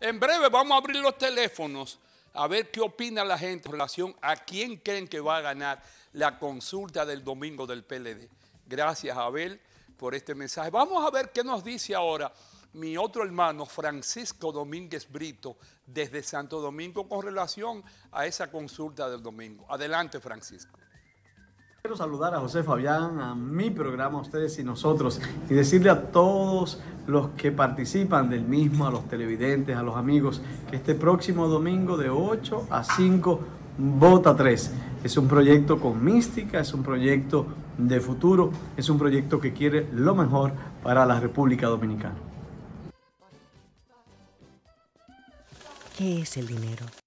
En breve vamos a abrir los teléfonos a ver qué opina la gente en relación a quién creen que va a ganar la consulta del domingo del PLD. Gracias, Abel, por este mensaje. Vamos a ver qué nos dice ahora mi otro hermano, Francisco Domínguez Brito, desde Santo Domingo, con relación a esa consulta del domingo. Adelante, Francisco. Quiero saludar a José Fabián, a mi programa, a Ustedes y Nosotros, y decirle a todos los que participan del mismo, a los televidentes, a los amigos, que este próximo domingo de 8 a 5, Vota 3. Es un proyecto con mística, es un proyecto de futuro, es un proyecto que quiere lo mejor para la República Dominicana. ¿Qué es el dinero?